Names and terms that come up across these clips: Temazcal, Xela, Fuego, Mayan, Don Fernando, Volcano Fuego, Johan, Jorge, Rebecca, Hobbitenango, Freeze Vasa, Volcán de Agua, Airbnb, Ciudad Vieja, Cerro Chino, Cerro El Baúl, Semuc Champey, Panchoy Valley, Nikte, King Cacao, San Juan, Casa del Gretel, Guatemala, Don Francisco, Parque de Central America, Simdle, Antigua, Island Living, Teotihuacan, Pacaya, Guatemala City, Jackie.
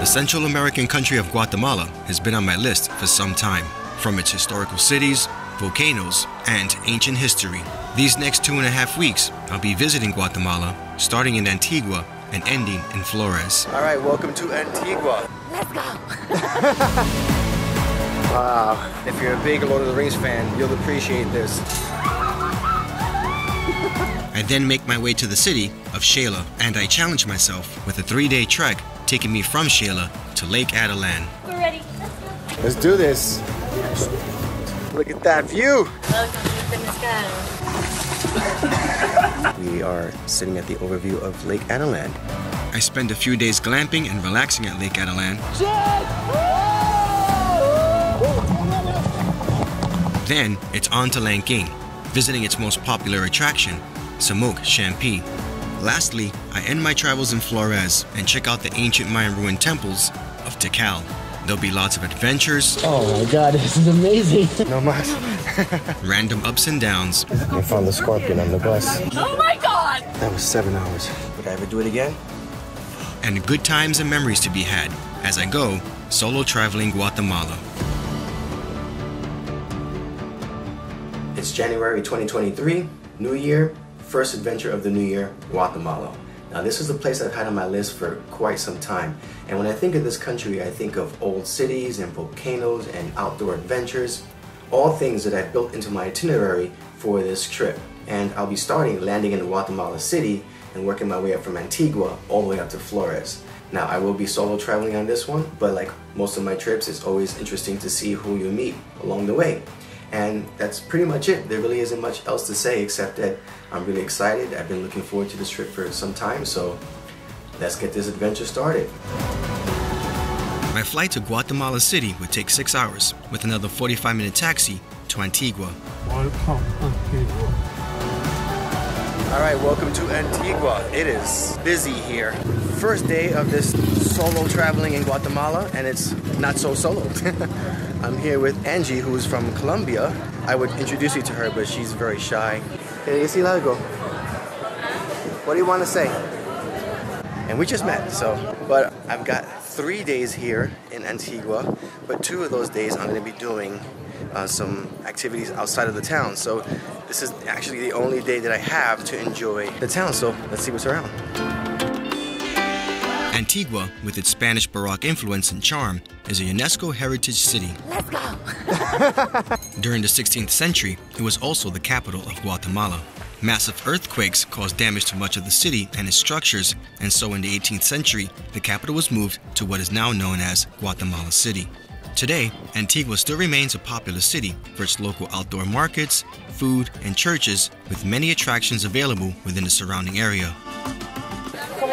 The Central American country of Guatemala has been on my list for some time, from its historical cities, volcanoes, and ancient history. These next 2.5 weeks, I'll be visiting Guatemala, starting in Antigua and ending in Flores. All right, welcome to Antigua. Let's go. Wow, if you're a big Lord of the Rings fan, you'll appreciate this. I then make my way to the city of Xela, and I challenge myself with a 3-day trek taking me from Xela to Lake Atitlan. We're ready. Let's do this. Look at that view. We are sitting at the overview of Lake Atitlan. I spend a few days glamping and relaxing at Lake Atitlan. Then it's on to Lanquin, visiting its most popular attraction, Semuc Champey. Lastly, I end my travels in Flores and check out the ancient Mayan ruined temples of Tikal. There'll be lots of adventures. Oh my god, this is amazing. No mas. Random ups and downs. I found the scorpion on the bus. Oh my god! That was 7 hours. Would I ever do it again? And good times and memories to be had as I go solo traveling Guatemala. It's January 2023, New Year. First adventure of the new year, Guatemala. Now this is a place I've had on my list for quite some time. And when I think of this country, I think of old cities and volcanoes and outdoor adventures, all things that I've built into my itinerary for this trip. And I'll be landing in Guatemala City and working my way up from Antigua all the way up to Flores. Now I will be solo traveling on this one, but like most of my trips, it's always interesting to see who you meet along the way. And that's pretty much it. There really isn't much else to say except that I'm really excited. I've been looking forward to this trip for some time, so let's get this adventure started. My flight to Guatemala City would take 6 hours, with another 45-minute taxi to Antigua. Welcome, Antigua. All right, welcome to Antigua. It is busy here. First day of this solo traveling in Guatemala, and it's not so solo. I'm here with Angie, who is from Colombia. I would introduce you to her, but she's very shy. Can you see algo? What do you want to say? And we just met, so. But I've got 3 days here in Antigua, but 2 of those days I'm going to be doing some activities outside of the town. So this is actually the only day that I have to enjoy the town, so let's see what's around. Antigua, with its Spanish Baroque influence and charm, is a UNESCO heritage city. Let's go! During the 16th century, it was also the capital of Guatemala. Massive earthquakes caused damage to much of the city and its structures, and so in the 18th century, the capital was moved to what is now known as Guatemala City. Today, Antigua still remains a popular city for its local outdoor markets, food, and churches, with many attractions available within the surrounding area. I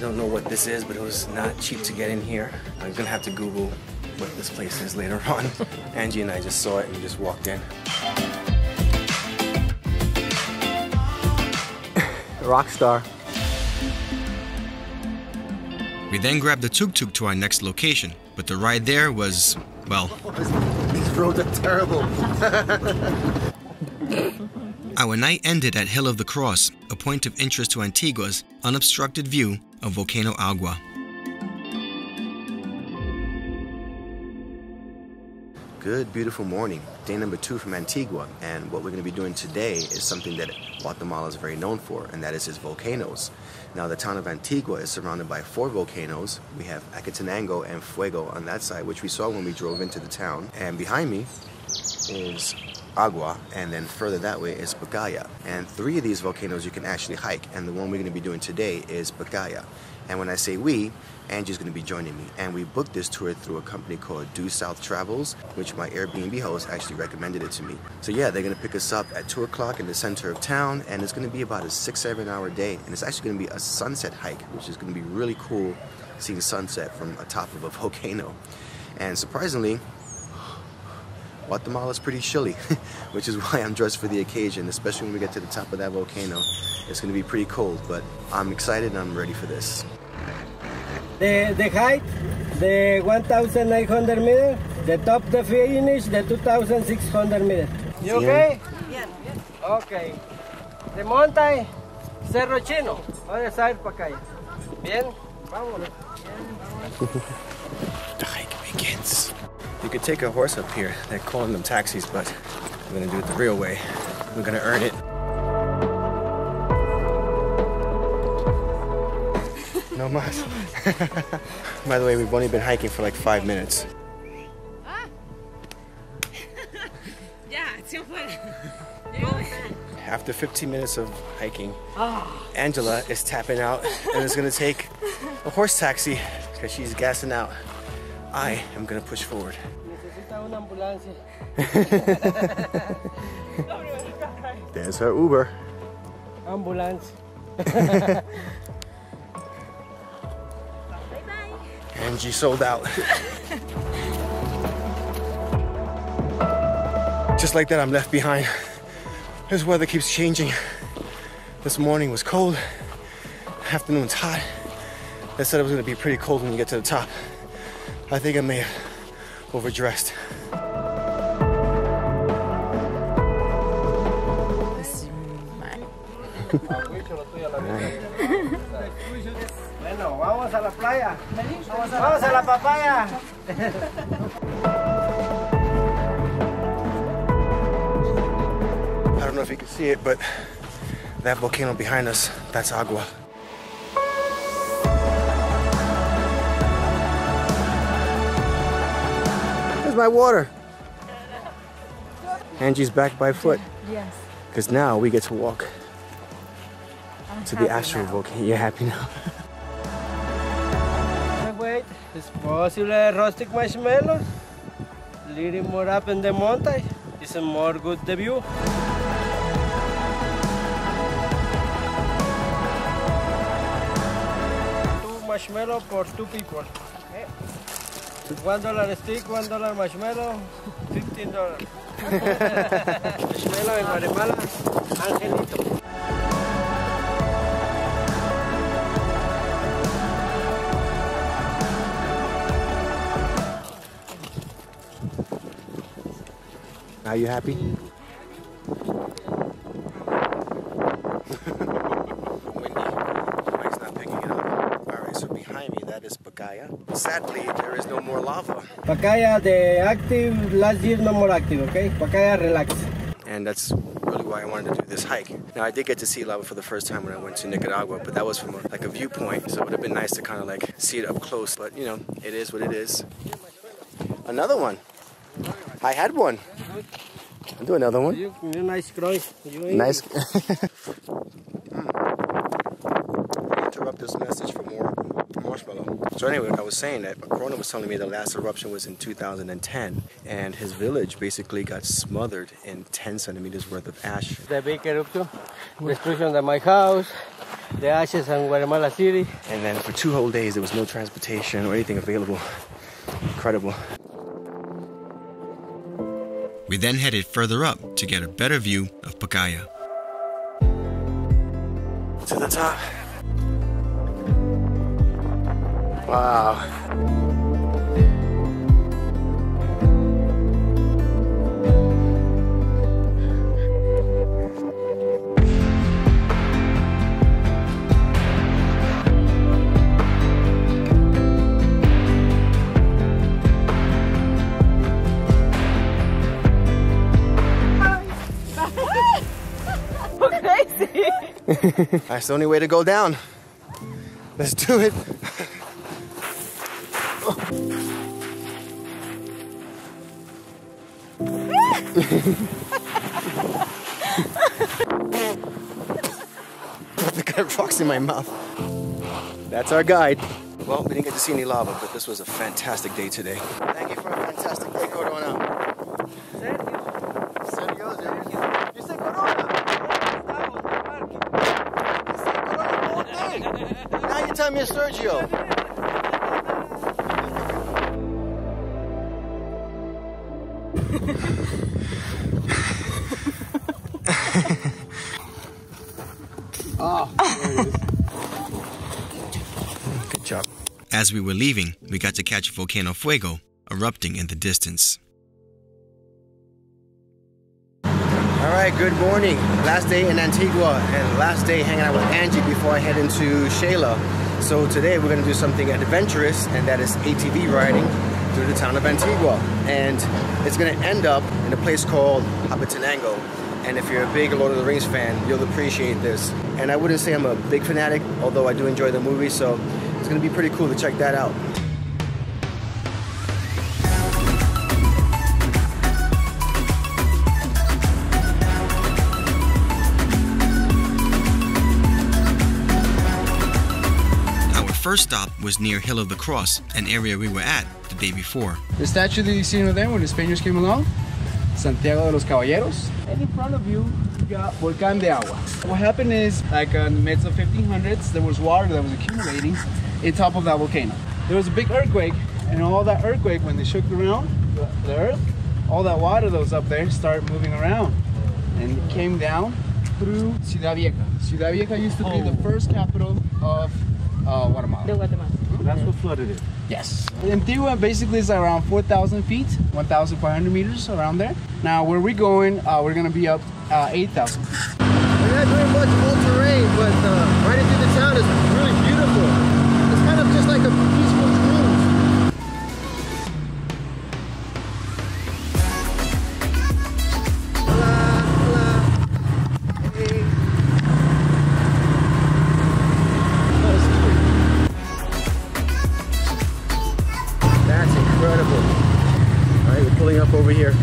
don't know what this is, but it was not cheap to get in here. I'm gonna have to Google what this place is later on. Angie and I just saw it and just walked in. Rockstar. We then grabbed the tuk-tuk to our next location, but the ride there was, well... These roads are terrible. Our night ended at Hill of the Cross, a point of interest to Antigua's unobstructed view of Volcano Agua. Good, beautiful morning. Day number 2 from Antigua, and what we're going to be doing today is something that Guatemala is very known for, and that is its volcanoes. Now, the town of Antigua is surrounded by 4 volcanoes. We have Acatenango and Fuego on that side, which we saw when we drove into the town. And behind me is Agua, and then further that way is Pacaya. And 3 of these volcanoes you can actually hike, and the one we're going to be doing today is Pacaya. And when I say we, Angie's going to be joining me. And we booked this tour through a company called Do South Travels, which my Airbnb host actually recommended it to me. So yeah, they're going to pick us up at 2 o'clock in the center of town, and it's going to be about a 6-7 hour day. And it's actually going to be a sunset hike, which is going to be really cool, seeing sunset from atop of a volcano. And surprisingly, Guatemala's pretty chilly, which is why I'm dressed for the occasion, especially when we get to the top of that volcano. It's going to be pretty cold, but I'm excited and I'm ready for this. The height, the 1,900 meters, the top, the finish, the 2,600 meters. You okay? Yeah. Okay. The mountain, Cerro Chino, other side, Pacaya. Bien? Vámonos. The hike begins. You could take a horse up here. They're calling them taxis, but I'm gonna do it the real way. We're gonna earn it. No mas. By the way, we've only been hiking for like 5 minutes. After 15 minutes of hiking, Angela is tapping out and is gonna take a horse taxi because she's gassing out. I am gonna push forward. There's her Uber. Ambulance. Bye bye. And she sold out. Just like that, I'm left behind. This weather keeps changing. This morning was cold. Afternoon's hot. They said it was gonna be pretty cold when we get to the top. I think I may have overdressed. Vamos a la playa. Vamos a la papaya. I don't know if you can see it, but that volcano behind us, that's Agua. My water. Angie's back by foot. Yes. Because now we get to walk to the actual volcano. You're happy now. Wait, it's possible rustic marshmallows. Little more up in the mountain. It's a more good view. Two marshmallow for two people. Okay. $1 stick, $1 marshmallow, $15. Marshmallow in Guatemala, Angelito. Are you happy? Sadly, there is no more lava. Pacaya, the active, last year no more active, okay? Pacaya, relax. And that's really why I wanted to do this hike. Now, I did get to see lava for the first time when I went to Nicaragua, but that was from like a viewpoint, so it would have been nice to kind of like see it up close, but you know, it is what it is. Another one. I had one. I'll do another one. You're nice, Croy. Nice. Interrupt this message for more. So anyway, I was saying that Corona was telling me the last eruption was in 2010, and his village basically got smothered in 10 centimeters worth of ash. The big eruption, destruction of my house, the ashes in Guatemala City. And then for 2 whole days, there was no transportation or anything available. Incredible. We then headed further up to get a better view of Pacaya. To the top. Wow. Crazy. That's the only way to go down. Let's do it. I've got rocks in my mouth. That's our guide. Well, we didn't get to see any lava, but this was a fantastic day today. Thank you for a fantastic day, Corona. Sergio. Sergio, you said Corona. You said Corona. Now you tell me it's Sergio. Oh, good job. As we were leaving, we got to catch Volcano Fuego erupting in the distance. Alright, good morning. Last day in Antigua and last day hanging out with Angie before I head into Xela. So today we're going to do something adventurous, and that is ATV riding through the town of Antigua. And it's going to end up in a place called Hobbitenango. And if you're a big Lord of the Rings fan, you'll appreciate this. And I wouldn't say I'm a big fanatic, although I do enjoy the movie, so it's going to be pretty cool to check that out. Our first stop was near Hill of the Cross, an area we were at the day before. The statue that you see over there when the Spaniards came along, Santiago de los Caballeros. And in front of you, you got Volcán de Agua. What happened is, like in the midst of 1500s, there was water that was accumulating on top of that volcano. There was a big earthquake, and all that earthquake, when they shook around the earth, all that water that was up there started moving around, and it came down through Ciudad Vieja. Ciudad Vieja used to be the first capital of Guatemala. The Guatemala. That's what flooded it. Yes. Antigua basically is around 4,000 feet, 1,500 meters around there. Now where we're going, we're going to be up 8,000 feet. We're not doing much full terrain, but right into the town is really beautiful. It's kind of just like a peaceful cruise. Hola, hola. Hey. Over here.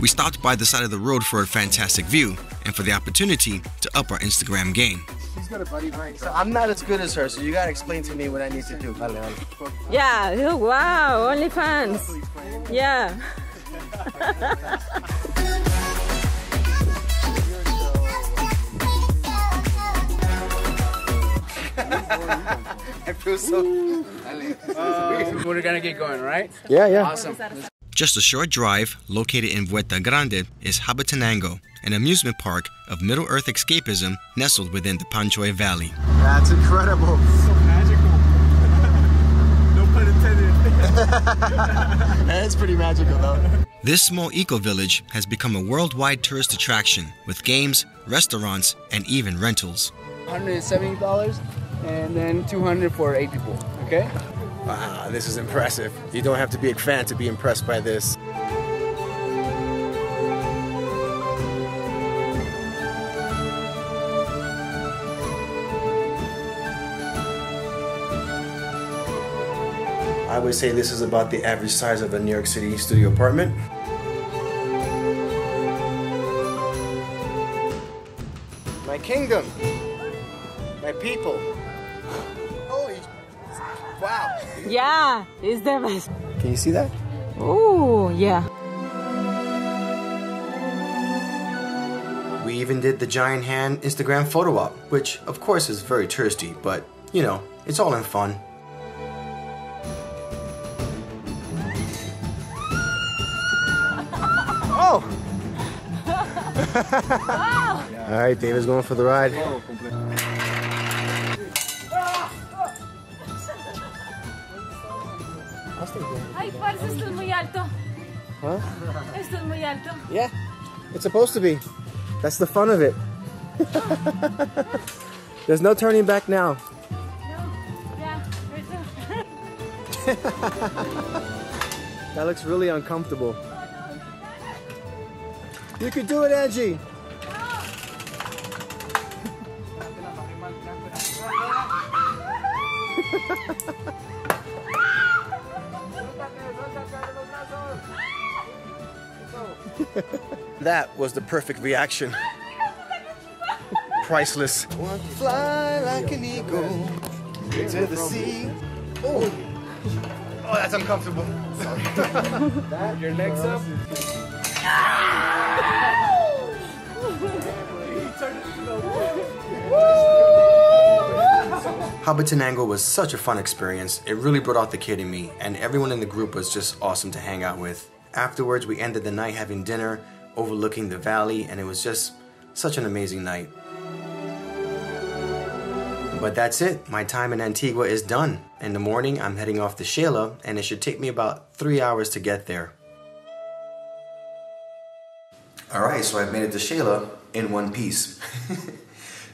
We stopped by the side of the road for a fantastic view and for the opportunity to up our Instagram game. She's got a buddy brain. So I'm not as good as her, so you gotta explain to me what I need to do. Yeah, wow, only fans. Yeah. I feel so. We're gonna get going, right? Yeah, yeah. Awesome. Just a short drive, located in Vuelta Grande, is Hobbitenango, an amusement park of Middle-earth escapism nestled within the Panchoy Valley. That's incredible. So magical. No pun intended. That's pretty magical, though. This small eco-village has become a worldwide tourist attraction with games, restaurants, and even rentals. $170 and then $200 for 8 people, okay? Wow, this is impressive. You don't have to be a fan to be impressed by this. I would say this is about the average size of a New York City studio apartment. My kingdom, my people. Wow. Yeah, it's the best. Can you see that? Oh, yeah. We even did the giant hand Instagram photo op, which of course is very touristy, but you know, it's all in fun. Oh! Wow. All right, David's going for the ride. Huh? Yeah, it's supposed to be. That's the fun of it. There's no turning back now. No. Yeah, that looks really uncomfortable. You could do it, Angie. That was the perfect reaction. Priceless. Fly like an eagle into the sea. Oh, that's uncomfortable. Your leg's up. Hobbitenango was such a fun experience. It really brought out the kid in me, and everyone in the group was just awesome to hang out with. Afterwards, we ended the night having dinner, overlooking the valley, and it was just such an amazing night. But that's it. My time in Antigua is done. In the morning, I'm heading off to Xela, and it should take me about 3 hours to get there. Alright, so I've made it to Xela in one piece.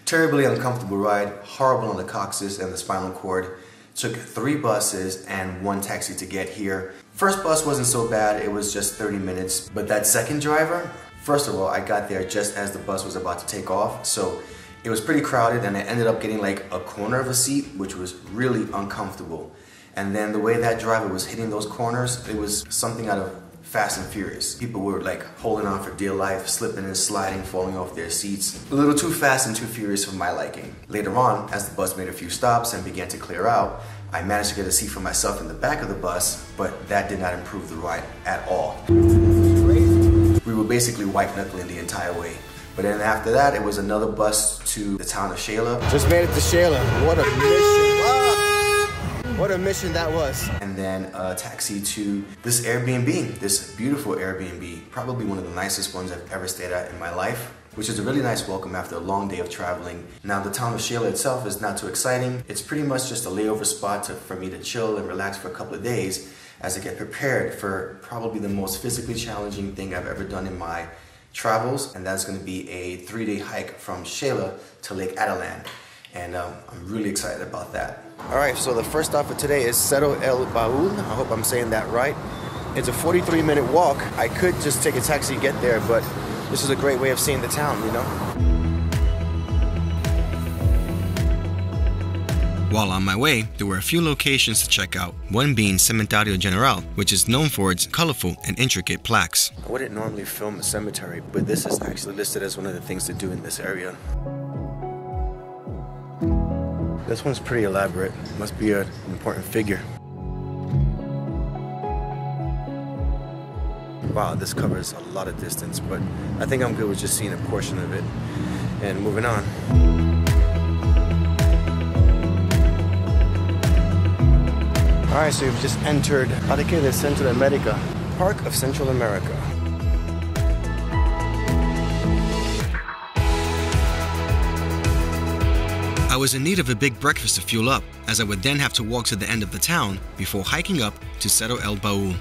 Terribly uncomfortable ride, horrible on the coccyx and the spinal cord. Took 3 buses and 1 taxi to get here. First bus wasn't so bad, it was just 30 minutes. But that second driver, first of all, I got there just as the bus was about to take off, so it was pretty crowded and I ended up getting like a corner of a seat, which was really uncomfortable. And then the way that driver was hitting those corners, it was something out of Fast and Furious. People were like holding on for dear life, slipping and sliding, falling off their seats. A little too fast and too furious for my liking. Later on, as the bus made a few stops and began to clear out, I managed to get a seat for myself in the back of the bus, but that did not improve the ride at all. We were basically white-knuckling the entire way. But then after that, it was another bus to the town of Xela. Just made it to Xela. What a mission. Ah! What a mission that was. And then a taxi to this Airbnb, this beautiful Airbnb, probably one of the nicest ones I've ever stayed at in my life, which is a really nice welcome after a long day of traveling. Now the town of Xela itself is not too exciting. It's pretty much just a layover spot for me to chill and relax for a couple of days as I get prepared for probably the most physically challenging thing I've ever done in my travels, and that's gonna be a 3-day hike from Xela to Lake Atitlan. And I'm really excited about that. All right, so the first stop for today is Cerro El Baúl. I hope I'm saying that right. It's a 43-minute walk. I could just take a taxi and get there, but this is a great way of seeing the town, you know? While on my way, there were a few locations to check out, one being Cementerio General, which is known for its colorful and intricate plaques. I wouldn't normally film a cemetery, but this is actually listed as one of the things to do in this area. This one's pretty elaborate. Must be an important figure. Wow, this covers a lot of distance, but I think I'm good with just seeing a portion of it and moving on. All right, so we've just entered Parque de Central America, Park of Central America. I was in need of a big breakfast to fuel up, as I would then have to walk to the end of the town before hiking up to Cerro El Baúl.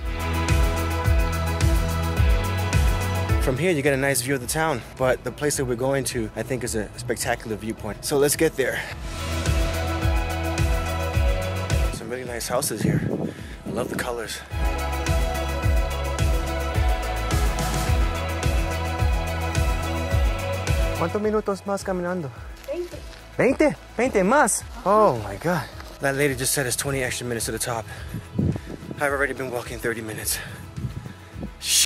From here you get a nice view of the town, but the place that we're going to I think is a spectacular viewpoint. So let's get there. Some really nice houses here. I love the colors. ¿Cuántos minutos más caminando? 20? 20 más? Oh my god. That lady just said it's 20 extra minutes to the top. I've already been walking 30 minutes. Shh.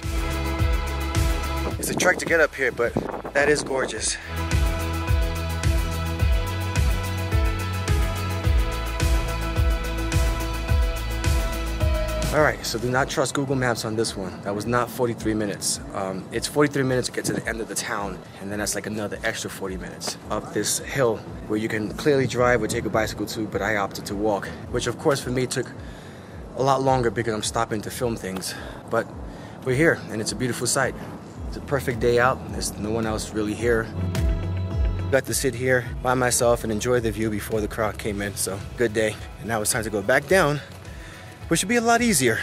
It's a trek to get up here, but that is gorgeous. Alright, so do not trust Google Maps on this one. That was not 43 minutes. It's 43 minutes to get to the end of the town, and then that's like another extra 40 minutes up this hill where you can clearly drive or take a bicycle to, but I opted to walk, which of course for me took a lot longer because I'm stopping to film things. But we're here, and it's a beautiful sight. It's a perfect day out. There's no one else really here. Got to sit here by myself and enjoy the view before the crowd came in, so good day. And now it's time to go back down, which should be a lot easier.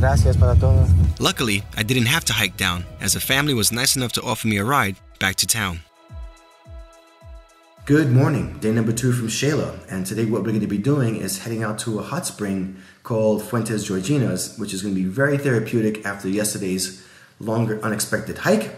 Gracias para todo. Luckily, I didn't have to hike down, as the family was nice enough to offer me a ride back to town. Good morning, day number 2 from Xela, and today what we're going to be doing is heading out to a hot spring called Fuentes Georginas, which is going to be very therapeutic after yesterday's longer unexpected hike,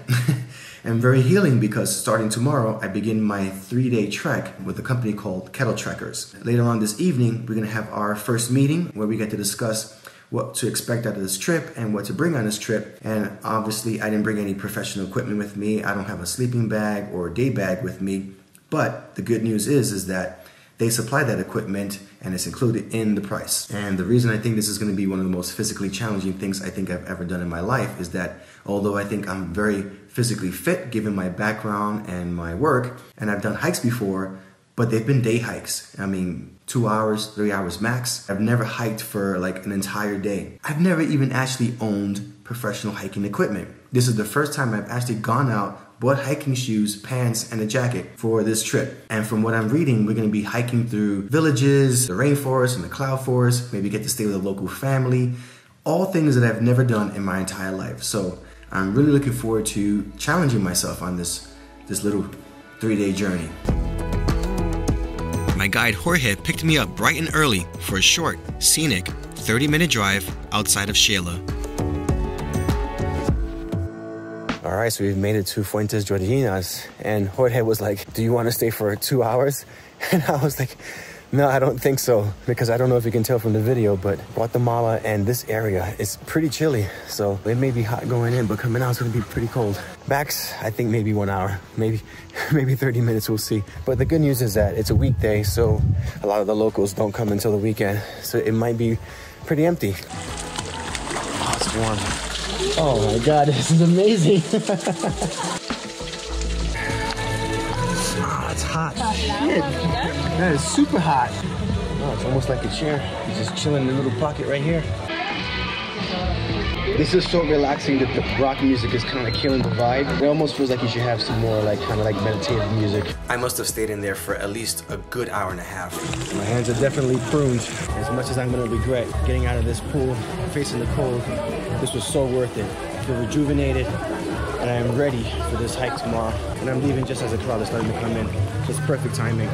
and very healing because starting tomorrow, I begin my 3-day trek with a company called Quetzal Trekkers. Later on this evening, we're gonna have our first meeting where we get to discuss what to expect out of this trip and what to bring on this trip. And obviously, I didn't bring any professional equipment with me. I don't have a sleeping bag or a day bag with me. But the good news is that they supply that equipment and it's included in the price. And the reason I think this is gonna be one of the most physically challenging things I think I've ever done in my life is that although I think I'm very physically fit given my background and my work, and I've done hikes before, But they've been day hikes. I mean, 2 hours, 3 hours max. I've never hiked for like an entire day. I've never even actually owned professional hiking equipment. This is the first time I've actually gone out, bought hiking shoes, pants, and a jacket for this trip. And from what I'm reading, we're gonna be hiking through villages, the rainforest and the cloud forest, maybe get to stay with a local family, all things that I've never done in my entire life. So I'm really looking forward to challenging myself on this little 3-day journey. My guide Jorge picked me up bright and early for a short, scenic, 30-minute drive outside of Xela. All right, so we've made it to Fuentes Georginas, and Jorge was like, do you want to stay for 2 hours? And I was like, no, I don't think so, because I don't know if you can tell from the video, but Guatemala and this area is pretty chilly. So it may be hot going in, but coming out it's going to be pretty cold. Max, I think maybe 1 hour, maybe 30 minutes, we'll see. But the good news is that it's a weekday, so a lot of the locals don't come until the weekend. So it might be pretty empty. Oh, it's warm. Oh my God, this is amazing. Oh, it's hot. Shit. That is super hot. Oh, it's almost like a chair. You just chilling in the little pocket right here. This is so relaxing that the rock music is kind of killing the vibe. It almost feels like you should have some more like kind of like meditative music. I must have stayed in there for at least a good hour and a half. My hands are definitely pruned. As much as I'm gonna regret getting out of this pool, facing the cold, this was so worth it. I feel rejuvenated and I am ready for this hike tomorrow. And I'm leaving just as a crowd is starting to come in. Just perfect timing.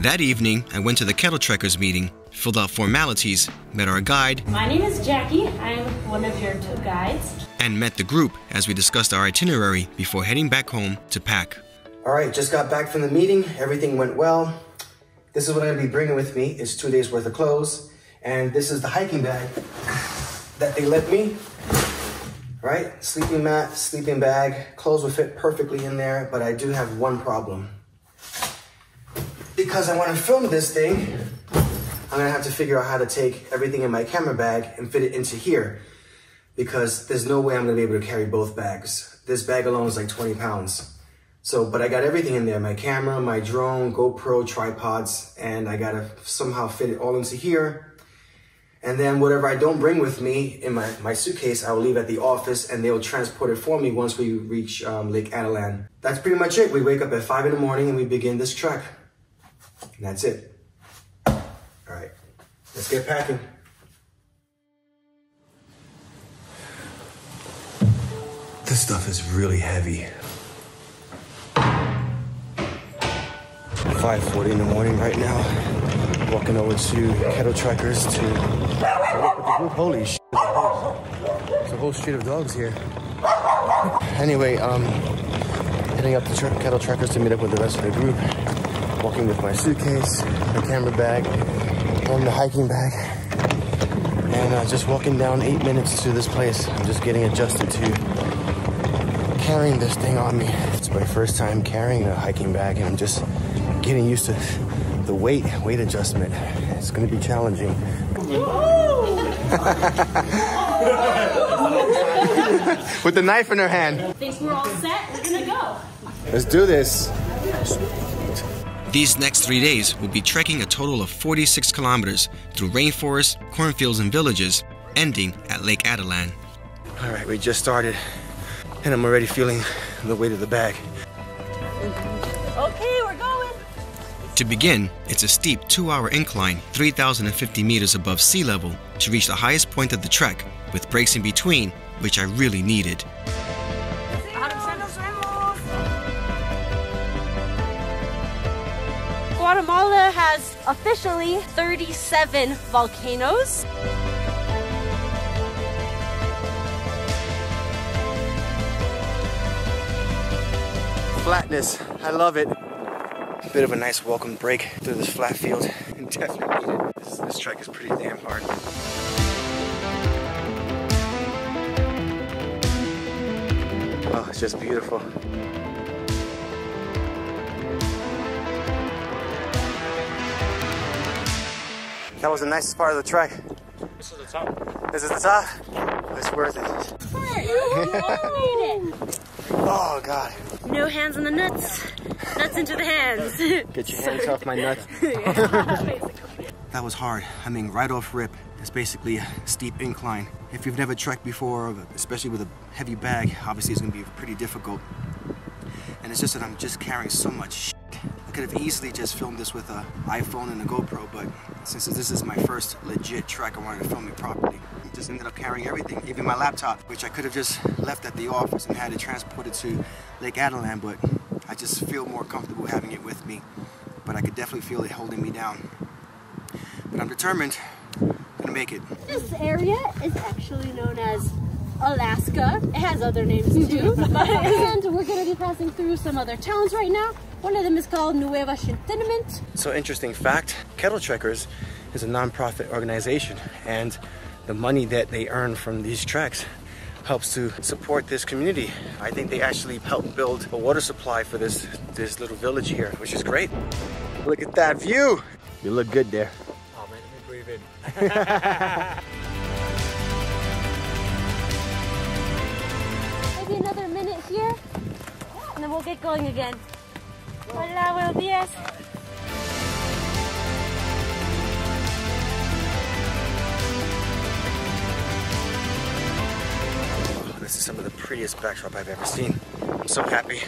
That evening, I went to the Quetzal Trekkers meeting, filled out formalities, met our guide. My name is Jackie. I'm one of your 2 guides. And met the group as we discussed our itinerary before heading back home to pack. All right, just got back from the meeting. Everything went well. This is what I'm going to be bringing with me. It's 2 days worth of clothes. And this is the hiking bag that they lent me. All right, sleeping mat, sleeping bag. Clothes will fit perfectly in there, but I do have one problem. Because I want to film this thing, I'm gonna have to figure out how to take everything in my camera bag and fit it into here, because there's no way I'm gonna be able to carry both bags. This bag alone is like 20 pounds. So, but I got everything in there, my camera, my drone, GoPro, tripods, and I gotta somehow fit it all into here. And then whatever I don't bring with me in my suitcase, I will leave at the office and they'll transport it for me once we reach Lake Atitlan. That's pretty much it. We wake up at 5 in the morning and we begin this trek. And that's it. All right, let's get packing. This stuff is really heavy. 5:40 in the morning right now. Walking over to Quetzal Trekkers to work with the group. Holy shit, there's a whole street of dogs here. Anyway, heading up to Quetzal Trekkers to meet up with the rest of the group. Walking with my suitcase, my camera bag, and the hiking bag, and just walking down 8 minutes to this place. I'm just getting adjusted to carrying this thing on me. It's my first time carrying a hiking bag, and I'm just getting used to the weight adjustment. It's gonna be challenging. With the knife in her hand. I think we're all set, we're gonna go. Let's do this. These next 3 days, we'll be trekking a total of 46 kilometers through rainforests, cornfields, and villages, ending at Lake Atitlan. All right, we just started, and I'm already feeling the weight of the bag. Okay, we're going. To begin, it's a steep 2-hour incline, 3,050 meters above sea level, to reach the highest point of the trek, with breaks in between, which I really needed. Guatemala has officially 37 volcanoes. Flatness, I love it. A bit of a nice welcome break through this flat field. And definitely need it. This trek is pretty damn hard. Oh, it's just beautiful. That was the nicest part of the trek. This is the top. This is the top? It's worth it. Oh, God. No hands on the nuts. Nuts into the hands. Get your hands off my nuts. That was hard. I mean, right off rip, it's basically a steep incline. If you've never trekked before, especially with a heavy bag, obviously it's gonna be pretty difficult. And it's just that I'm just carrying so much shit. I could have easily just filmed this with an iPhone and a GoPro, but since this is my first legit trek, I wanted to film it properly. I just ended up carrying everything, even my laptop, which I could have just left at the office and had it transported to Lake Atitlan, but I just feel more comfortable having it with me. But I could definitely feel it holding me down. But I'm determined to make it. This area is actually known as Alaska. It has other names too. And we're going to be passing through some other towns right now. One of them is called Nueva Shintiniment. So, interesting fact, Kettle Trekkers is a non-profit organization, and the money that they earn from these treks helps to support this community. I think they actually helped build a water supply for this little village here, which is great. Look at that view. You look good there. Oh man, let me breathe in. Another minute here, and then we'll get going again. Hola, buenos días. This is some of the prettiest backdrop I've ever seen. I'm so happy.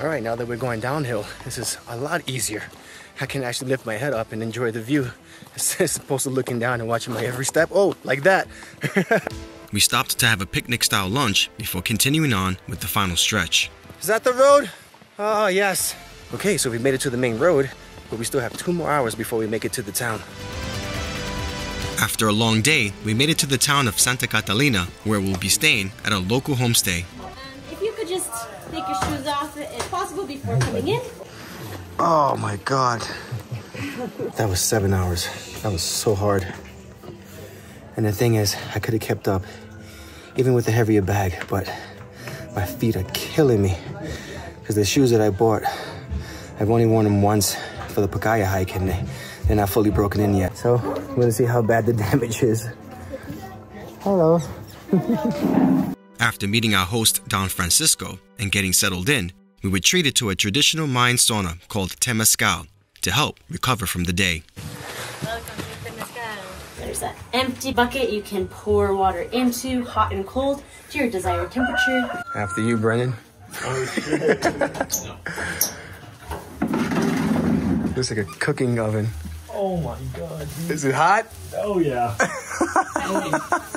All right, now that we're going downhill, this is a lot easier. I can actually lift my head up and enjoy the view, as opposed to looking down and watching my every step. Oh, like that. We stopped to have a picnic-style lunch before continuing on with the final stretch. Is that the road? Oh, yes. Okay, so we made it to the main road, but we still have 2 more hours before we make it to the town. After a long day, we made it to the town of Santa Catalina, where we'll be staying at a local homestay. If you could just take your shoes off, if possible, before coming in. Oh, my God. That was 7 hours. That was so hard. And the thing is, I could have kept up, even with the heavier bag, but my feet are killing me because the shoes that I bought, I've only worn them once for the Pacaya hike, and they're not fully broken in yet. So I'm gonna see how bad the damage is. Hello. After meeting our host, Don Francisco, and getting settled in, we were treated to a traditional Mayan sauna called Temazcal to help recover from the day. There's an empty bucket you can pour water into, hot and cold, to your desired temperature. After you, Brendan. Looks like a cooking oven. Oh my God. Dude. Is it hot? Oh yeah. I'm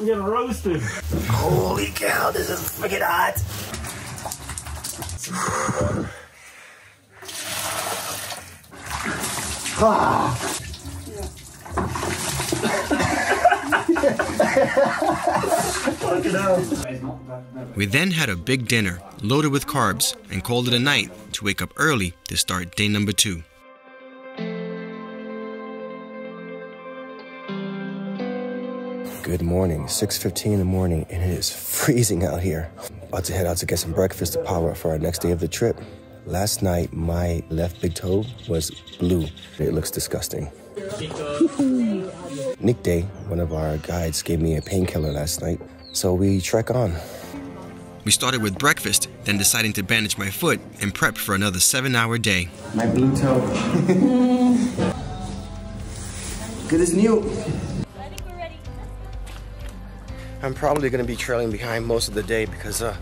getting roasted. Holy cow, this is freaking hot. Ah. We then had a big dinner loaded with carbs and called it a night to wake up early to start day number 2. Good morning, 6:15 in the morning, and it is freezing out here. About to head out to get some breakfast to power up for our next day of the trip. Last night, my left big toe was blue. It looks disgusting. Nikte, one of our guides, gave me a painkiller last night, so we trek on. We started with breakfast, then deciding to bandage my foot and prep for another 7-hour day. My blue toe. Good as new. I think we're ready. I'm probably going to be trailing behind most of the day because I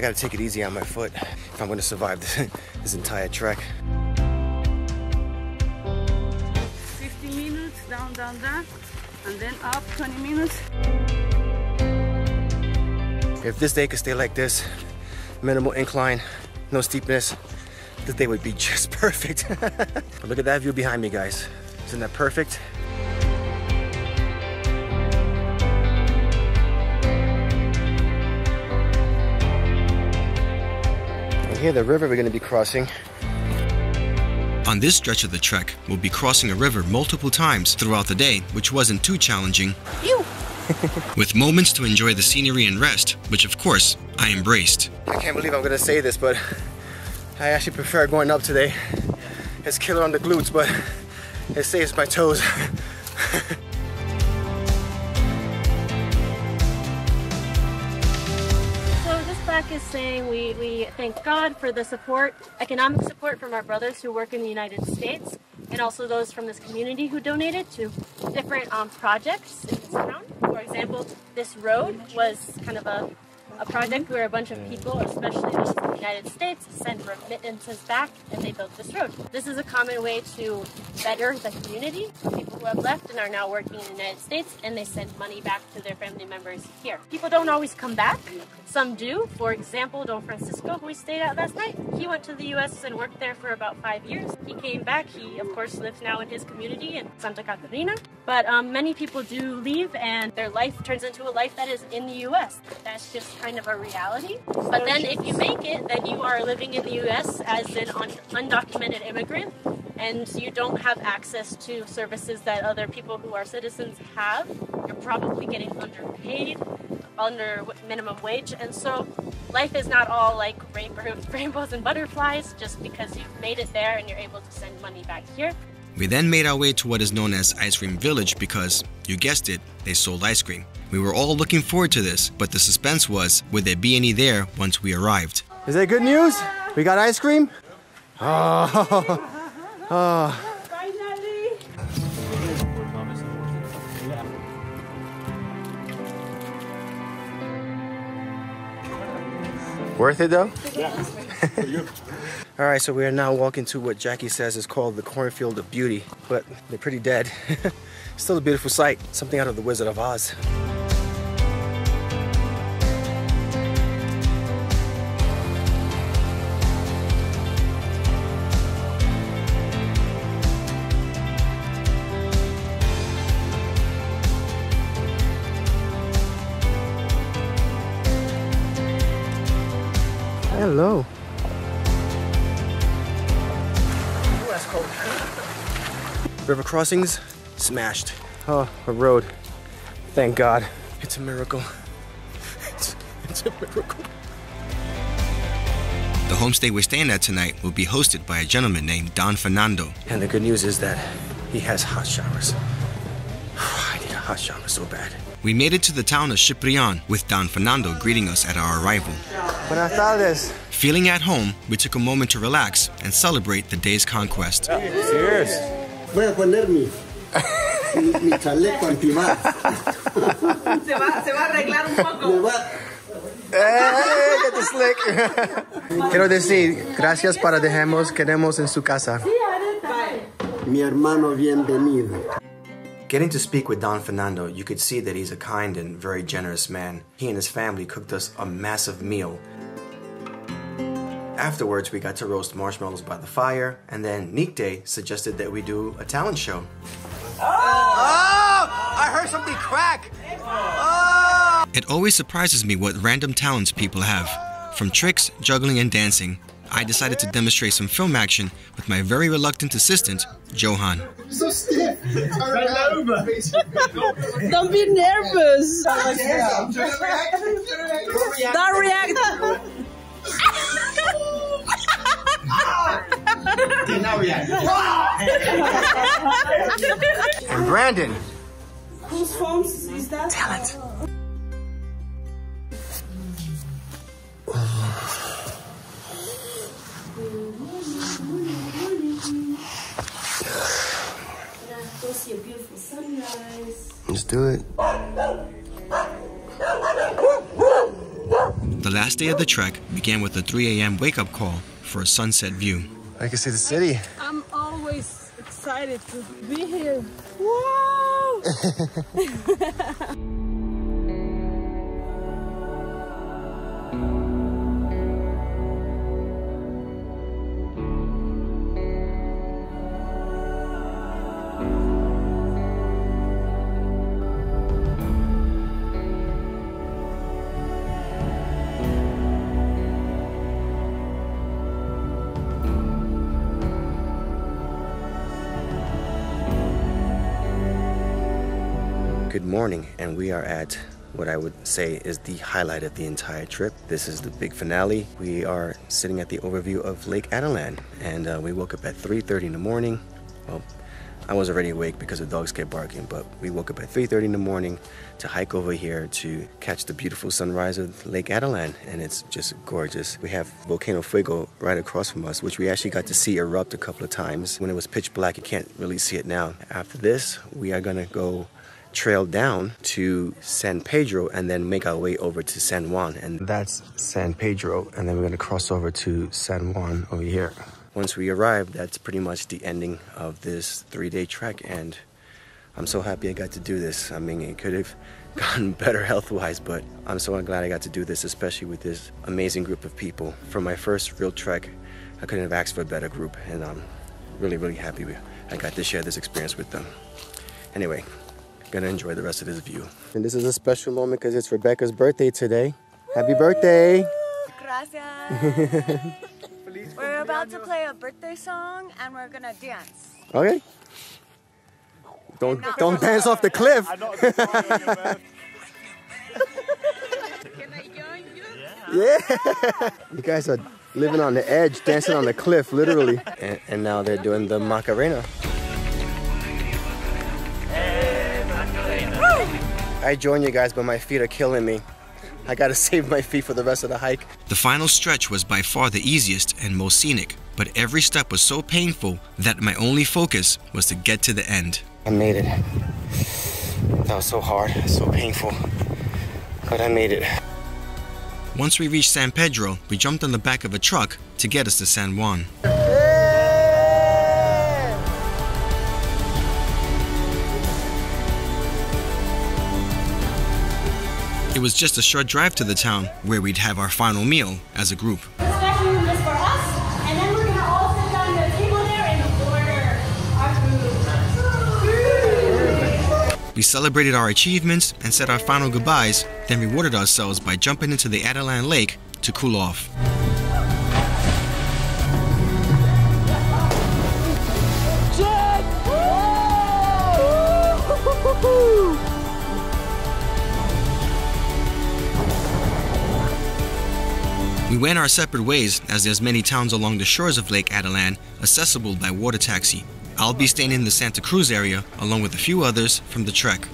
got to take it easy on my foot if I'm going to survive this entire trek. Down, and then up 20 minutes. If this day could stay like this, minimal incline, no steepness, this day would be just perfect. Look at that view behind me, guys. Isn't that perfect? And here, the river we're going to be crossing. On this stretch of the trek, we'll be crossing a river multiple times throughout the day, which wasn't too challenging. Ew. With moments to enjoy the scenery and rest, which of course, I embraced. I can't believe I'm gonna say this, but I actually prefer going up today. It's killer on the glutes, but it saves my toes. So this back is is saying we thank God for the support, economic support from our brothers who work in the United States, and also those from this community who donated to different projects in this town. For example, this road was kind of a project where a bunch of people, especially those in the United States, sent remittances back and they built this road. This is a common way to better the community. People who have left and are now working in the United States, and they send money back to their family members here. People don't always come back. Some do. For example, Don Francisco, who we stayed at last night, he went to the U.S. and worked there for about 5 years. He came back. He, of course, lives now in his community in Santa Catarina. But many people do leave, and their life turns into a life that is in the U.S. That's just kind of a reality. But then if you make it, then you are living in the U.S. as an undocumented immigrant, and you don't have access to services that other people who are citizens have. You're probably getting underpaid, under minimum wage, and so life is not all like rainbows and butterflies just because you've made it there and you're able to send money back here. We then made our way to what is known as Ice Cream Village because, you guessed it, they sold ice cream. We were all looking forward to this, but the suspense was, would there be any there once we arrived? Is that good news? We got ice cream? Oh. Worth it though? Yeah. All right, so we are now walking to what Jackie says is called the Cornfield of Beauty, but they're pretty dead. Still a beautiful sight, something out of the Wizard of Oz. Hello. Ooh, that's cold. River crossings smashed. Oh, a road. Thank God. It's a miracle. It's a miracle. The homestay we're staying at tonight will be hosted by a gentleman named Don Fernando. And the good news is that he has hot showers. I need a hot shower so bad. We made it to the town of Ciprián with Don Fernando greeting us at our arrival. Buenas tardes. Feeling at home, we took a moment to relax and celebrate the day's conquest. Cheers. Voy a poner mi chaleco antibalas. Se va a arreglar un poco. Hey, get the slick. Quiero decir gracias para dejarnos queremos en su casa. Mi hermano bienvenido. Getting to speak with Don Fernando, you could see that he's a kind and very generous man. He and his family cooked us a massive meal. Afterwards, we got to roast marshmallows by the fire, and then Nikte suggested that we do a talent show. Oh! Oh! I heard something crack! Oh! It always surprises me what random talents people have. From tricks, juggling, and dancing, I decided to demonstrate some film action with my very reluctant assistant, Johan. So stiff. Over. Don't be nervous. Don't react. And Brandon. Whose phone is that? Talent. A beautiful sunrise. Let's do it. The last day of the trek began with a 3 a.m. wake-up call for a sunset view. I can see the city. I'm always excited to be here. Whoa! Morning, and we are at what I would say is the highlight of the entire trip. This is the big finale. We are sitting at the overview of Lake Atitlan, and we woke up at 3:30 in the morning. Well, I was already awake because the dogs kept barking, but we woke up at 3:30 in the morning to hike over here to catch the beautiful sunrise of Lake Atitlan, and it's just gorgeous. We have Volcano Fuego right across from us, which we actually got to see erupt a couple of times. When it was pitch black, you can't really see it now. After this, we are gonna go trail down to San Pedro and then make our way over to San Juan. And that's San Pedro, and then we're gonna cross over to San Juan over here. Once we arrive, that's pretty much the ending of this 3-day trek, and I'm so happy I got to do this. I mean, it could have gotten better health-wise, but I'm so glad I got to do this, especially with this amazing group of people. For my first real trek, I couldn't have asked for a better group, and I'm really happy I got to share this experience with them. Anyway, gonna enjoy the rest of this view. And this is a special moment because it's Rebecca's birthday today. Happy birthday! Gracias! We're about to play a birthday song and we're gonna dance. Okay. Don't dance off the cliff! I know the song. Can I join you? Yeah! You guys are living on the edge, dancing on the cliff, literally. And now they're doing the Macarena. I join you guys, but my feet are killing me. I gotta save my feet for the rest of the hike. The final stretch was by far the easiest and most scenic, but every step was so painful that my only focus was to get to the end. I made it. That was so hard, so painful, but I made it. Once we reached San Pedro, we jumped on the back of a truck to get us to San Juan. It was just a short drive to the town where we'd have our final meal as a group. The special room is for us, and then we're gonna all sit down at a table there and order our food. We celebrated our achievements and said our final goodbyes, then rewarded ourselves by jumping into the Atitlan Lake to cool off. We went our separate ways, as there's many towns along the shores of Lake Atitlan accessible by water taxi. I'll be staying in the Santa Cruz area along with a few others from the trek.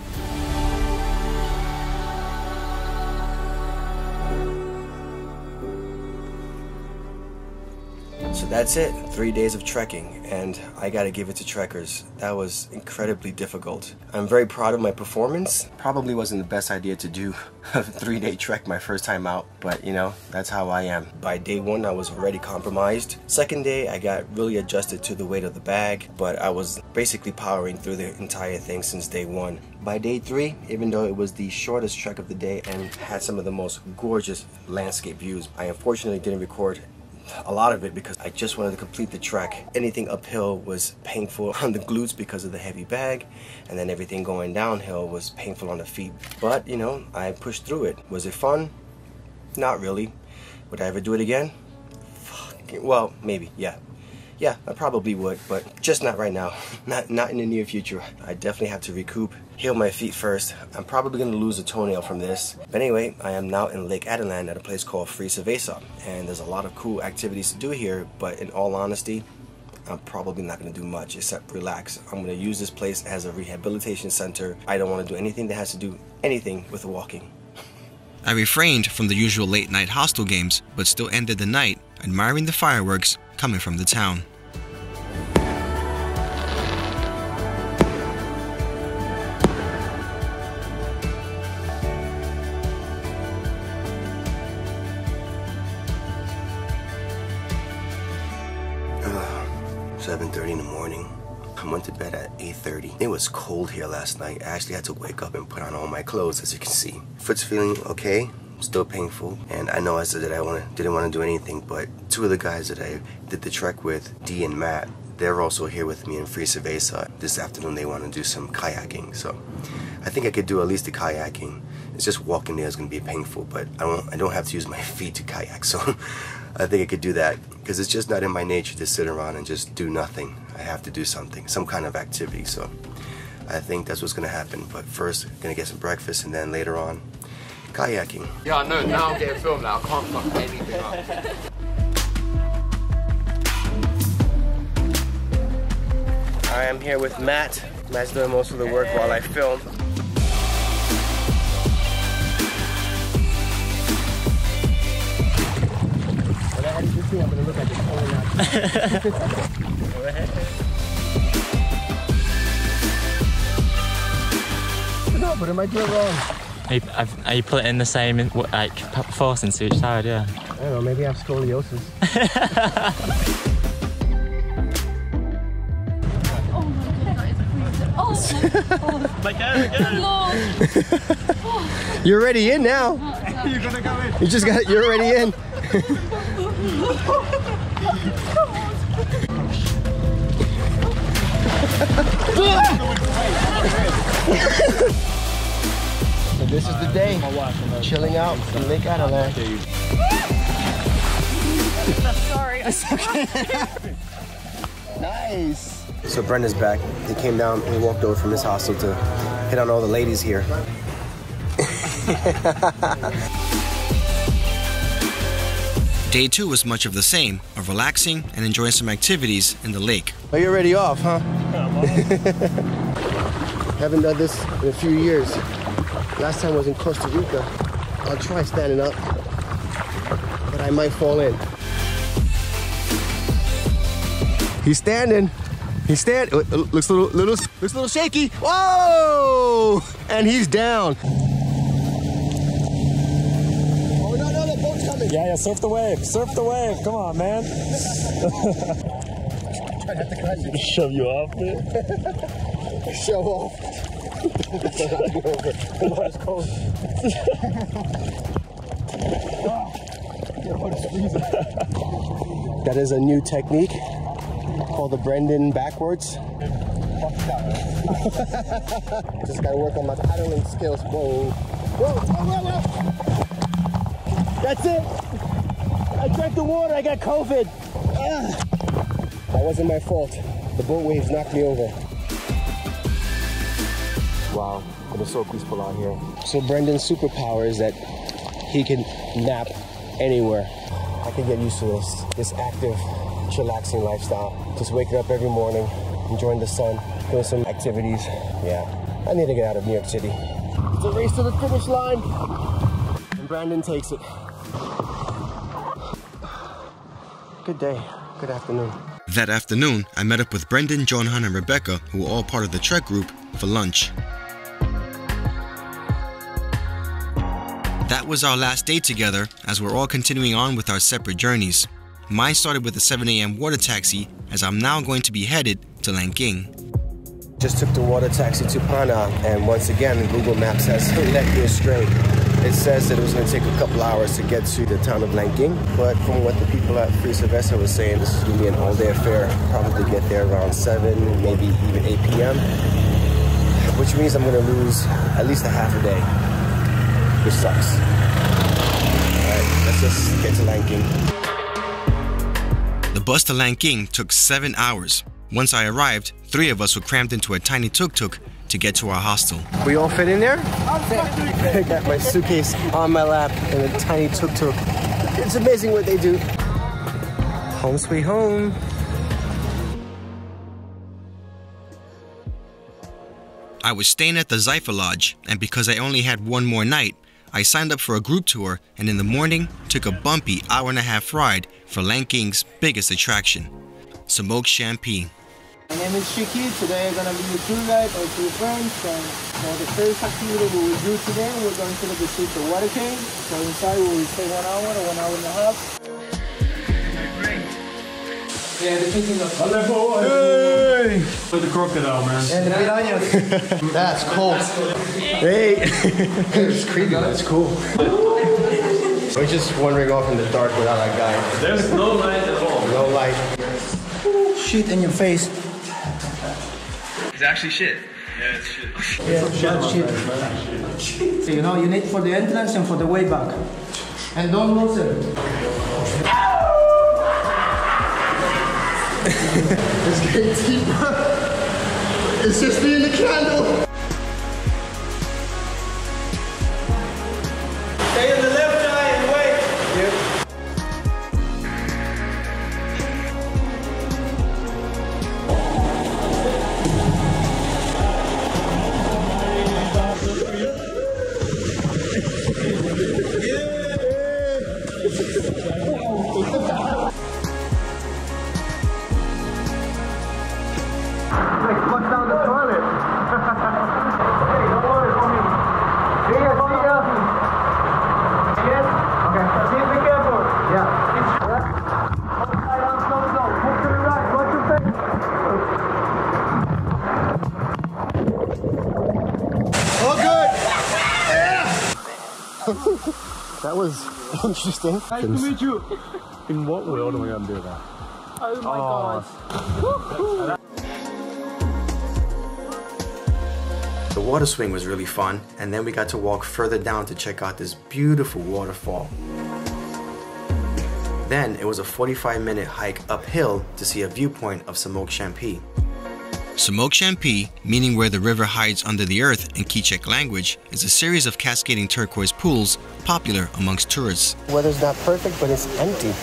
So that's it, 3 days of trekking, and I gotta give it to trekkers. That was incredibly difficult. I'm very proud of my performance. Probably wasn't the best idea to do a 3-day trek my first time out, but you know, that's how I am. By day one, I was already compromised. Second day, I got really adjusted to the weight of the bag, but I was basically powering through the entire thing since day one. By day three, even though it was the shortest trek of the day and had some of the most gorgeous landscape views, I unfortunately didn't record a lot of it because I just wanted to complete the trek. Anything uphill was painful on the glutes because of the heavy bag, and then everything going downhill was painful on the feet. But you know, I pushed through it. Was it fun? Not really. Would I ever do it again? Well, maybe, yeah. Yeah, I probably would, but just not right now. Not in the near future. I definitely have to recoup, heal my feet first. I'm probably gonna lose a toenail from this. But anyway, I am now in Lake Atitlan at a place called Freeze Vasa, and there's a lot of cool activities to do here, but in all honesty, I'm probably not gonna do much except relax. I'm gonna use this place as a rehabilitation center. I don't wanna do anything that has to do anything with walking. I refrained from the usual late night hostel games, but still ended the night admiring the fireworks coming from the town. It was cold here last night. I actually had to wake up and put on all my clothes, as you can see. Foot's feeling okay, still painful. And I know I said that I didn't want to do anything, but two of the guys that I did the trek with, Dee and Matt, they're also here with me in Freeze Vasa. This afternoon they want to do some kayaking, so I think I could do at least the kayaking. It's just walking there is going to be painful, but I don't have to use my feet to kayak, so I think I could do that because it's just not in my nature to sit around and just do nothing. I have to do something, some kind of activity, so I think that's what's gonna happen. But first, gonna get some breakfast and then later on, kayaking. Yeah, I know, now I'm getting filmed, now I can't fuck anything up. I am here with Matt. Matt's doing most of the work while I film. When I edit this thing, I'm gonna look like it's falling out. Go ahead. No, but am I doing it wrong? Are you putting the same like force into each side? Yeah. I don't know. Maybe I have scoliosis. Oh my god, that is freezing. Oh my god. You're already in now. You're gonna go in. You just got. You're already in. This is the day, chilling out in Lake Atitlan. Sorry. It's okay. Nice. So Brendan's back. He came down and he walked over from his hostel to hit on all the ladies here. Day two was much of the same, of relaxing and enjoying some activities in the lake. Oh, you're already off, huh? Haven't done this in a few years. Last time I was in Costa Rica. I'll try standing up, but I might fall in. He's standing. He's standing. Looks a little shaky. Whoa! And he's down. Oh no, no, the boat's coming. Yeah, surf the wave. Surf the wave. Come on, man. Try not to catch it. Shove you off, dude. Shove off. That is a new technique called the Brendan backwards. Just gotta work on my paddling skills. Whoa. Whoa, whoa, whoa. That's it. I drank the water. I got COVID. That wasn't my fault. The boat waves knocked me over. Wow, it was so peaceful out here. So Brendan's superpower is that he can nap anywhere. I can get used to this active, chillaxing lifestyle. Just waking up every morning, enjoying the sun, doing some activities. Yeah, I need to get out of New York City. It's a race to the finish line. And Brendan takes it. Good day, good afternoon. That afternoon, I met up with Brendan, Johan, and Rebecca, who were all part of the trek group, for lunch. That was our last day together, as we're all continuing on with our separate journeys. Mine started with a 7 a.m. water taxi, as I'm now going to be headed to Lanquin. Just took the water taxi to Pana, and once again, Google Maps has led me astray. It says that it was going to take a couple hours to get to the town of Lanquin, but from what the people at Freeze Vasa were saying, this is going to be an all-day affair. Probably get there around 7, maybe even 8 p.m., which means I'm going to lose at least a half a day. Which sucks. Alright, let's just get to Lanquin. The bus to Lanquin took 7 hours. Once I arrived, 3 of us were crammed into a tiny tuk-tuk to get to our hostel. We all fit in there? I got my suitcase on my lap and a tiny tuk-tuk. It's amazing what they do. Home sweet home. I was staying at the Xela Lodge, and because I only had one more night, I signed up for a group tour and in the morning took a bumpy hour-and-a-half ride for Lanquin's biggest attraction, Semuc Champey. My name is Jackie. Today I'm going to be your tour guide or tour friends. So the first activity we will do today, we're going to visit the water cave. So inside we will stay 1 hour or 1.5 hours. Yeah, they're picking up. Hey! With the crocodile, man. And the piranhas. That's cool. Hey! It's creepy, that's cool. We're just wandering off in the dark without our guide. There's no light at all. No light. Shit in your face. It's actually shit. Yeah, it's shit. Yeah, it's shit. So, you know, you need for the entrance and for the way back. And don't lose it. It's getting deeper. It's just me and the candle. Stay on the left eye and wait. Yep. That was interesting. Nice to meet you. In what world are we going to do that? Oh my God. The water swing was really fun, and then we got to walk further down to check out this beautiful waterfall. Then it was a 45-minute hike uphill to see a viewpoint of Semuc Champey. Semuc Champey, meaning where the river hides under the earth in K'ichek language, is a series of cascading turquoise pools popular amongst tourists. The weather's not perfect, but it's empty. I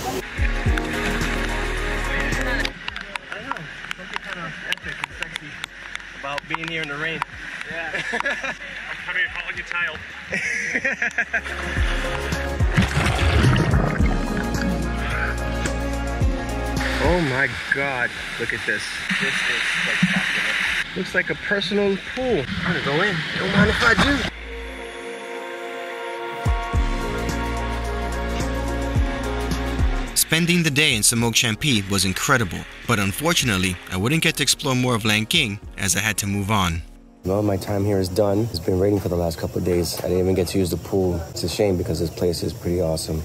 know, something kind of epic and sexy about being here in the rain. Yeah. I'm coming on your tail. Oh my God, look at this. This is spectacular. Looks like a personal pool. I'm gonna go in. Don't mind if I do. Spending the day in Semuc Champey was incredible, but unfortunately, I wouldn't get to explore more of Lanquin as I had to move on. Well, my time here is done. It's been raining for the last couple of days. I didn't even get to use the pool. It's a shame because this place is pretty awesome.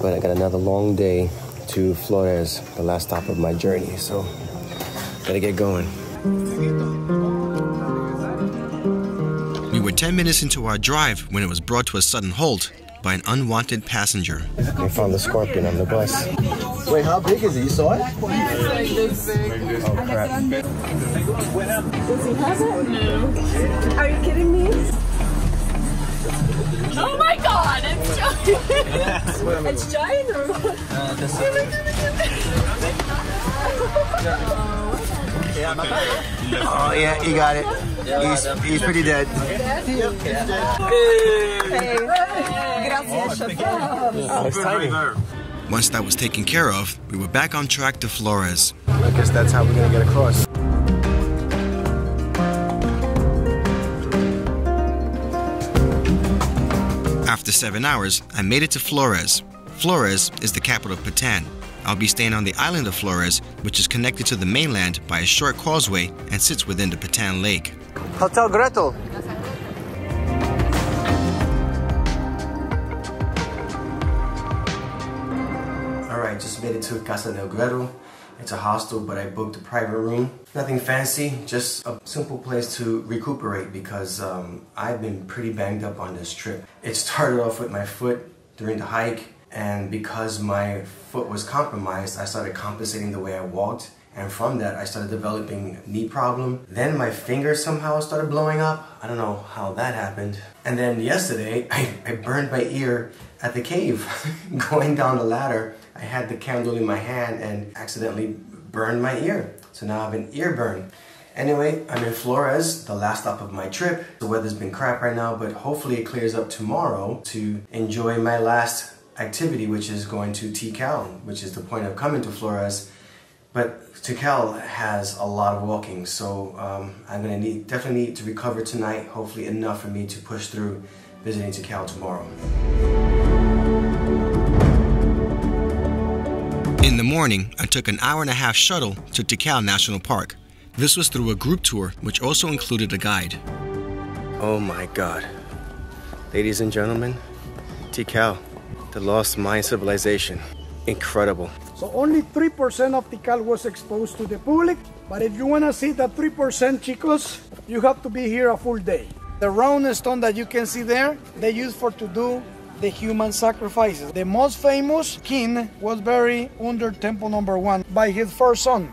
But I got another long day to Flores, the last stop of my journey, so gotta get going. We were 10 minutes into our drive when it was brought to a sudden halt by an unwanted passenger. They found the scorpion on the bus. Wait, how big is it? You saw it? Like this big. Oh, crap. Does he have it? No. Are you kidding me? Oh my God, it's giant. It's giant or what? This Oh yeah, he got it. He's pretty dead. Once that was taken care of, we were back on track to Flores. I guess that's how we're gonna get across. After 7 hours, I made it to Flores. Flores is the capital of Patan. I'll be staying on the island of Flores, which is connected to the mainland by a short causeway and sits within the Patan Lake. Hotel Gretel. Alright, just made it to Casa del Gretel. It's a hostel, but I booked a private room. Nothing fancy, just a simple place to recuperate because I've been pretty banged up on this trip. It started off with my foot during the hike. And because my foot was compromised, I started compensating the way I walked. And from that, I started developing knee problem. Then my finger somehow started blowing up. I don't know how that happened. And then yesterday, I burned my ear at the cave. Going down the ladder, I had the candle in my hand and accidentally burned my ear. So now I have an ear burn. Anyway, I'm in Flores, the last stop of my trip. The weather's been crap right now, but hopefully it clears up tomorrow to enjoy my last activity, which is going to Tikal, which is the point of coming to Flores. But Tikal has a lot of walking, so I'm going to definitely need to recover tonight, hopefully enough for me to push through visiting Tikal tomorrow. In the morning, I took an hour-and-a-half shuttle to Tikal National Park. This was through a group tour, which also included a guide. Oh my God. Ladies and gentlemen, Tikal. The lost Mayan civilization. Incredible. So only 3% of Tikal was exposed to the public, but if you want to see that 3%, chicos, you have to be here a full day. The round stone that you can see there, they used for to do the human sacrifices. The most famous king was buried under temple number 1 by his first son.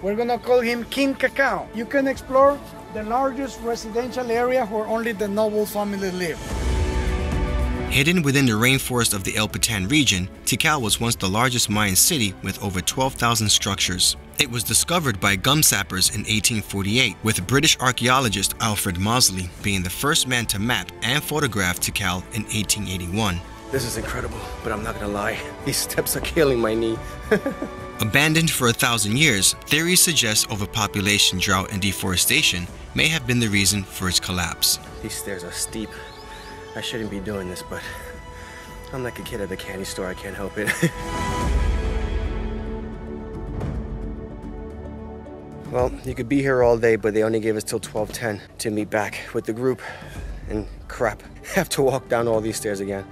We're gonna call him King Cacao. You can explore the largest residential area where only the noble families live. Hidden within the rainforest of the El Patan region, Tikal was once the largest Mayan city with over 12,000 structures. It was discovered by gum sappers in 1848, with British archaeologist Alfred Mosley being the first man to map and photograph Tikal in 1881. This is incredible, but I'm not gonna lie, these steps are killing my knee. Abandoned for 1,000 years, theories suggest overpopulation, drought, and deforestation may have been the reason for its collapse. These stairs are steep. I shouldn't be doing this, but I'm like a kid at the candy store, I can't help it. Well, you could be here all day, but they only gave us till 12:10 to meet back with the group. and crap. I have to walk down all these stairs again.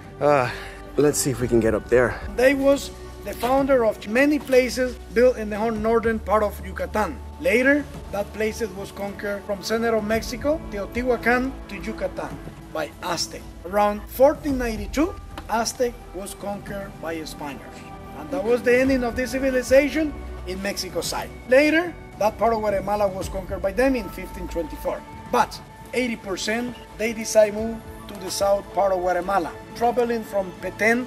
Let's see if we can get up there. They was the founder of many places built in the whole northern part of Yucatan. Later, that places was conquered from center of Mexico, Teotihuacan, to Yucatan by Aztec. Around 1492, Aztec was conquered by Spaniards. And that was the ending of this civilization in Mexico side. Later, that part of Guatemala was conquered by them in 1524. But 80% they decided to move to the south part of Guatemala, traveling from Petén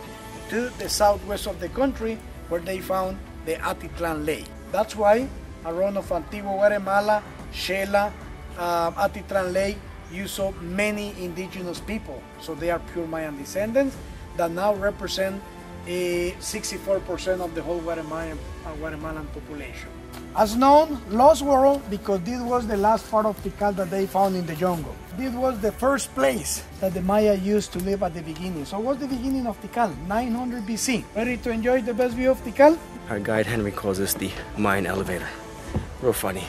to the southwest of the country, where they found the Atitlan Lake. That's why around of Antigua, Guatemala, Xela, Atitlan Lake, you saw many indigenous people. So they are pure Mayan descendants that now represent 64% of the whole Guatemalan population. As known, Lost World, because this was the last part of Tikal that they found in the jungle. This was the first place that the Maya used to live at the beginning. So what's the beginning of Tikal? 900 BC. Ready to enjoy the best view of Tikal? Our guide Henry calls this the Mayan elevator. Real funny.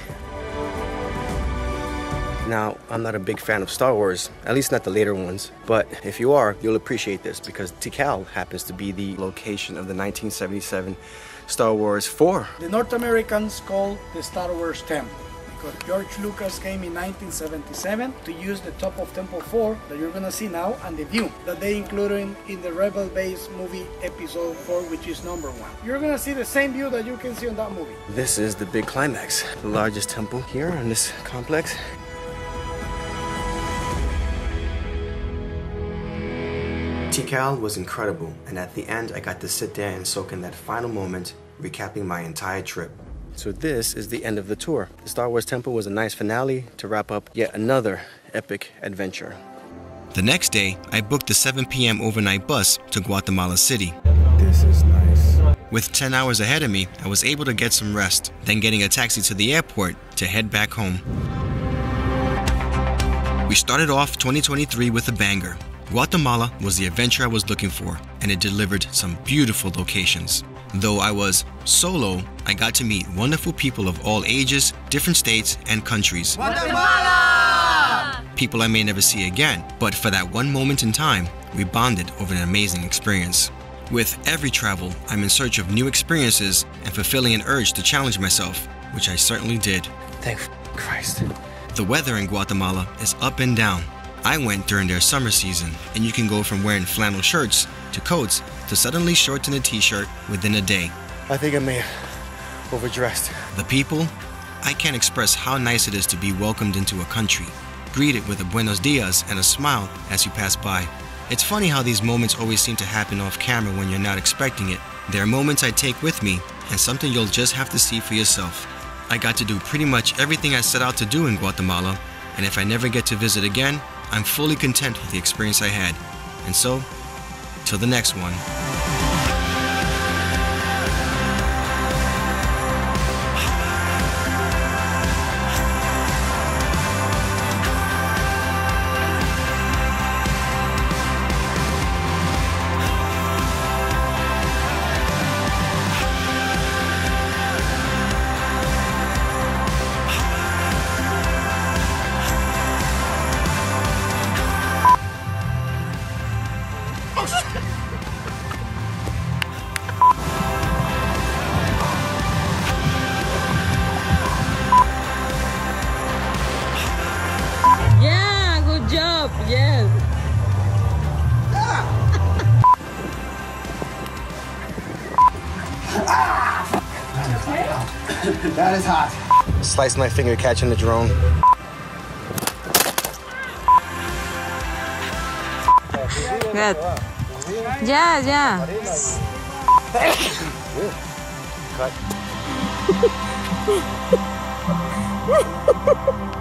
Now, I'm not a big fan of Star Wars, at least not the later ones, but if you are, you'll appreciate this because Tikal happens to be the location of the 1977 Star Wars 4. The North Americans call the Star Wars Temple because George Lucas came in 1977 to use the top of Temple 4 that you're gonna see now and the view that they included in the Rebel Base movie episode 4, which is number 1. You're gonna see the same view that you can see on that movie. This is the big climax, the largest temple here in this complex. Tikal was incredible, and at the end I got to sit there and soak in that final moment, recapping my entire trip. So this is the end of the tour. The Star Wars Temple was a nice finale to wrap up yet another epic adventure. The next day, I booked the 7 p.m. overnight bus to Guatemala City. This is nice. With 10 hours ahead of me, I was able to get some rest, then getting a taxi to the airport to head back home. We started off 2023 with a banger. Guatemala was the adventure I was looking for, and it delivered some beautiful locations. Though I was solo, I got to meet wonderful people of all ages, different states, and countries. Guatemala! People I may never see again, but for that one moment in time, we bonded over an amazing experience. With every travel, I'm in search of new experiences and fulfilling an urge to challenge myself, which I certainly did. Thank Christ. The weather in Guatemala is up and down. I went during their summer season, and you can go from wearing flannel shirts to coats to suddenly shorts and a t-shirt within a day. I think I may have overdressed. The people? I can't express how nice it is to be welcomed into a country, greeted with a buenos dias and a smile as you pass by. It's funny how these moments always seem to happen off camera when you're not expecting it. There are moments I take with me, and something you'll just have to see for yourself. I got to do pretty much everything I set out to do in Guatemala, and if I never get to visit again, I'm fully content with the experience I had. And so, till the next one. That is hot. Slice my finger catching the drone. Good. Yeah, yeah. Cut.